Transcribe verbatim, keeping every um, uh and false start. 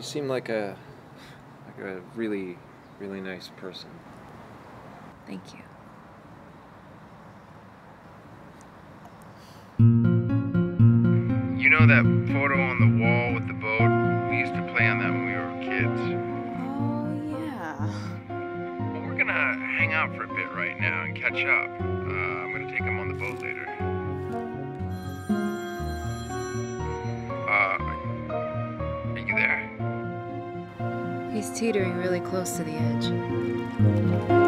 You seem like a like a really, really nice person. Thank you. You know that photo on the wall with the boat? We used to play on that when we were kids. Oh, yeah. Well, we're gonna hang out for a bit right now and catch up. Uh, I'm gonna take him on the boat later. Uh, are you there? He's teetering really close to the edge.